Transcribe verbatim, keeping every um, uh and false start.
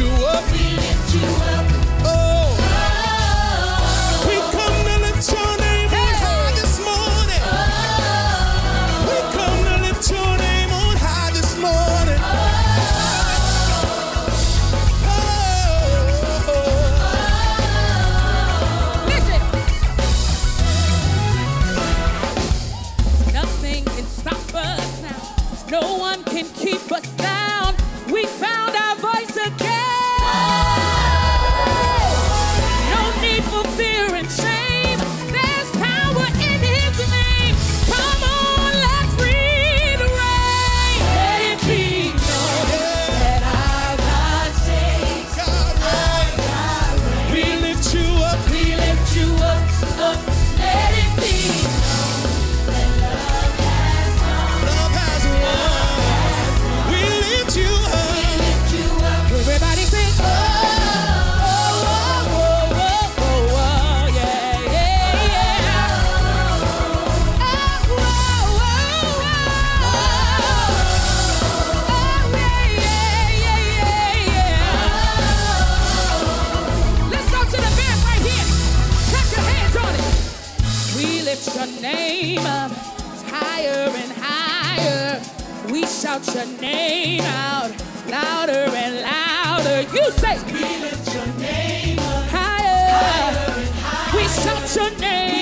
you up. We lift you up. Oh, oh. We come to lift your name on high this morning. Oh. We come to lift your name on high this morning. Oh. Oh. Oh. Listen. Nothing can stop us now. No one can keep us down. We found our voice again. No need for fear and shame. There's power in His name. Come on, let's free the rain. Let it be known that our God saves. Our God reigns. We lift you up. We lift you up. Up. Let it be known that love has won. Love has won. We lift you up. Everybody sing, oh, oh, oh, oh, oh, oh, yeah, yeah, yeah. Oh, oh, oh, oh, oh, yeah, yeah, yeah, yeah, yeah. Let's go to the band right here. Clap your hands on it. We lift your name up higher and higher. We shout your name out louder and louder. You say, we lift your name up higher, higher and higher. We shout your name.